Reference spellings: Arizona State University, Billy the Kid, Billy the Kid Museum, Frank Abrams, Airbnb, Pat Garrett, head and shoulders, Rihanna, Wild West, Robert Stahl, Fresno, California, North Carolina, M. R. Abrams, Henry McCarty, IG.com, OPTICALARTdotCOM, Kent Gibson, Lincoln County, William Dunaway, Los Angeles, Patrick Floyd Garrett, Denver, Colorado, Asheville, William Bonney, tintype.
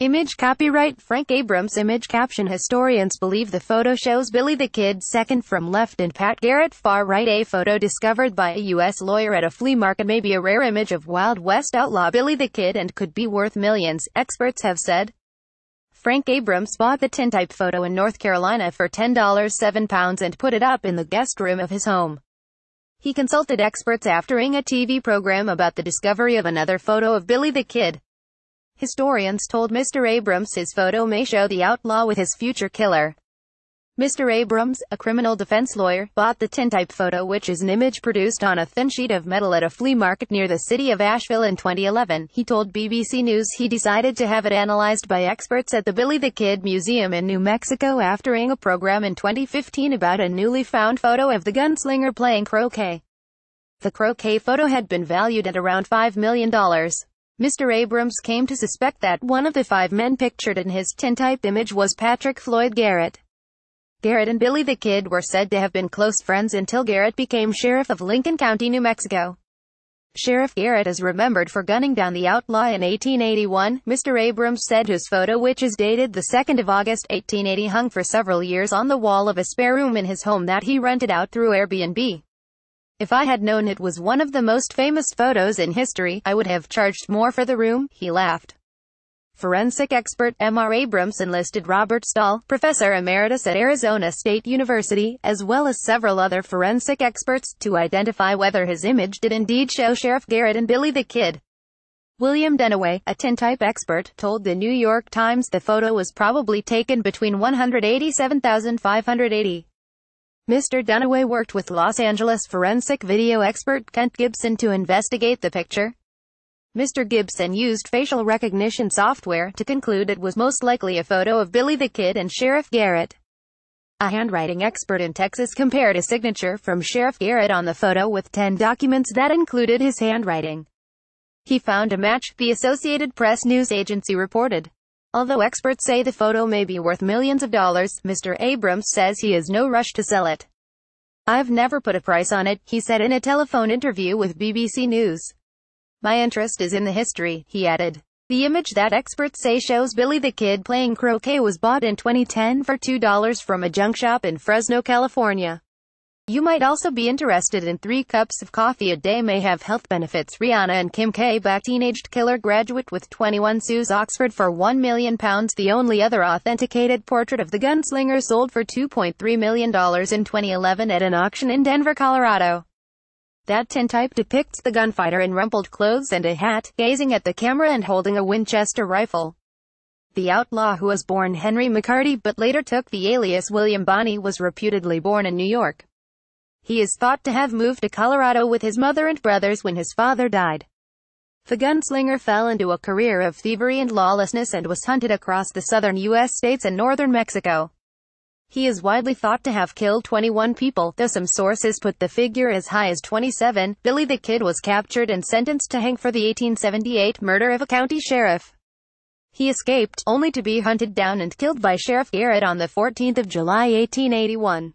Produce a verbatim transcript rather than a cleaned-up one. Image copyright Frank Abrams. Image caption. Historians believe the photo shows Billy the Kid second from left and Pat Garrett far right. A photo discovered by a U S lawyer at a flea market may be a rare image of Wild West outlaw Billy the Kid and could be worth millions, experts have said. Frank Abrams bought the tintype photo in North Carolina for ten dollars seven and put it up in the guest room of his home. He consulted experts after airing a T V program about the discovery of another photo of Billy the Kid. Historians told Mister Abrams his photo may show the outlaw with his future killer. Mister Abrams, a criminal defense lawyer, bought the tintype photo, which is an image produced on a thin sheet of metal at a flea market near the city of Asheville in twenty eleven. He told B B C News he decided to have it analyzed by experts at the Billy the Kid Museum in New Mexico after airing a program in twenty fifteen about a newly found photo of the gunslinger playing croquet. The croquet photo had been valued at around five million dollars. Mister Abrams came to suspect that one of the five men pictured in his tintype image was Patrick Floyd Garrett. Garrett and Billy the Kid were said to have been close friends until Garrett became sheriff of Lincoln County, New Mexico. Sheriff Garrett is remembered for gunning down the outlaw in eighteen eighty-one, Mister Abrams said. His photo, which is dated the second of August eighteen eighty, hung for several years on the wall of a spare room in his home that he rented out through Airbnb. "If I had known it was one of the most famous photos in history, I would have charged more for the room," he laughed. Forensic expert M. R. Abrams enlisted Robert Stahl, professor emeritus at Arizona State University, as well as several other forensic experts, to identify whether his image did indeed show Sheriff Garrett and Billy the Kid. William Dunaway, a tintype expert, told the New York Times the photo was probably taken between one hundred eighty-seven thousand five hundred eighty. Mister Dunaway worked with Los Angeles forensic video expert Kent Gibson to investigate the picture. Mister Gibson used facial recognition software to conclude it was most likely a photo of Billy the Kid and Sheriff Garrett. A handwriting expert in Texas compared a signature from Sheriff Garrett on the photo with ten documents that included his handwriting. He found a match, the Associated Press news agency reported. Although experts say the photo may be worth millions of dollars, Mister Abrams says he has no rush to sell it. "I've never put a price on it," he said in a telephone interview with B B C News. "My interest is in the history," he added. The image that experts say shows Billy the Kid playing croquet was bought in twenty ten for two dollars from a junk shop in Fresno, California. You might also be interested in three cups of coffee a day may have health benefits. Rihanna and Kim K back teenaged killer graduate with twenty-one sues Oxford for one million pounds. The only other authenticated portrait of the gunslinger sold for two point three million dollars in twenty eleven at an auction in Denver, Colorado. That tintype depicts the gunfighter in rumpled clothes and a hat, gazing at the camera and holding a Winchester rifle. The outlaw, who was born Henry McCarty but later took the alias William Bonney, was reputedly born in New York. He is thought to have moved to Colorado with his mother and brothers when his father died. The gunslinger fell into a career of thievery and lawlessness and was hunted across the southern U S states and northern Mexico. He is widely thought to have killed twenty-one people, though some sources put the figure as high as twenty-seven. Billy the Kid was captured and sentenced to hang for the eighteen seventy-eight murder of a county sheriff. He escaped, only to be hunted down and killed by Sheriff Garrett on the fourteenth of July eighteen eighty-one.